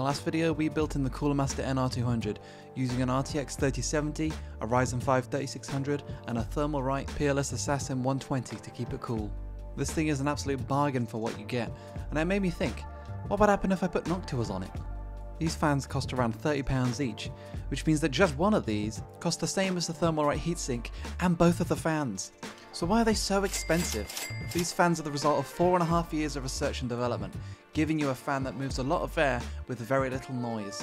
the last video, we built in the Cooler Master NR200 using an RTX 3070, a Ryzen 5 3600 and a Thermalright Peerless Assassin 120 to keep it cool. This thing is an absolute bargain for what you get, and it made me think, what would happen if I put Noctuas on it? These fans cost around £30 each, which means that just one of these costs the same as the Thermalright heatsink and both of the fans. So why are they so expensive? These fans are the result of 4.5 years of research and development, giving you a fan that moves a lot of air with very little noise.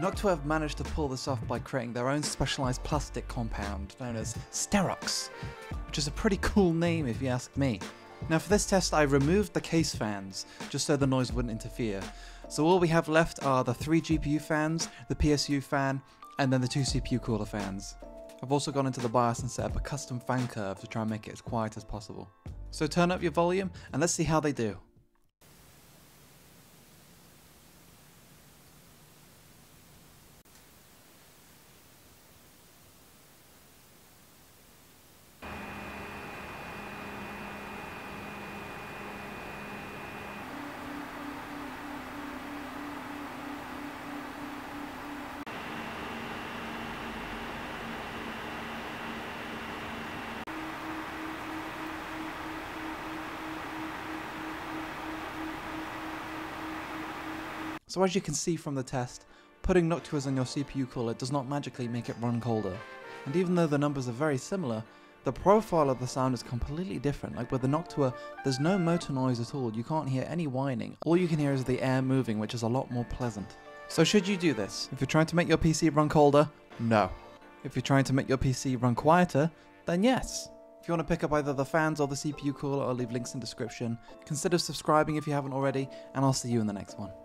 Noctua have managed to pull this off by creating their own specialised plastic compound known as Sterox, which is a pretty cool name if you ask me. Now for this test I removed the case fans, just so the noise wouldn't interfere. So all we have left are the 3 GPU fans, the PSU fan, and then the 2 CPU cooler fans. I've also gone into the BIOS and set up a custom fan curve to try and make it as quiet as possible. So turn up your volume and let's see how they do. So as you can see from the test, putting Noctuas on your CPU cooler does not magically make it run colder. And even though the numbers are very similar, the profile of the sound is completely different. Like with the Noctua, there's no motor noise at all, you can't hear any whining. All you can hear is the air moving, which is a lot more pleasant. So should you do this? If you're trying to make your PC run colder, no. If you're trying to make your PC run quieter, then yes. If you want to pick up either the fans or the CPU cooler, I'll leave links in the description. Consider subscribing if you haven't already, and I'll see you in the next one.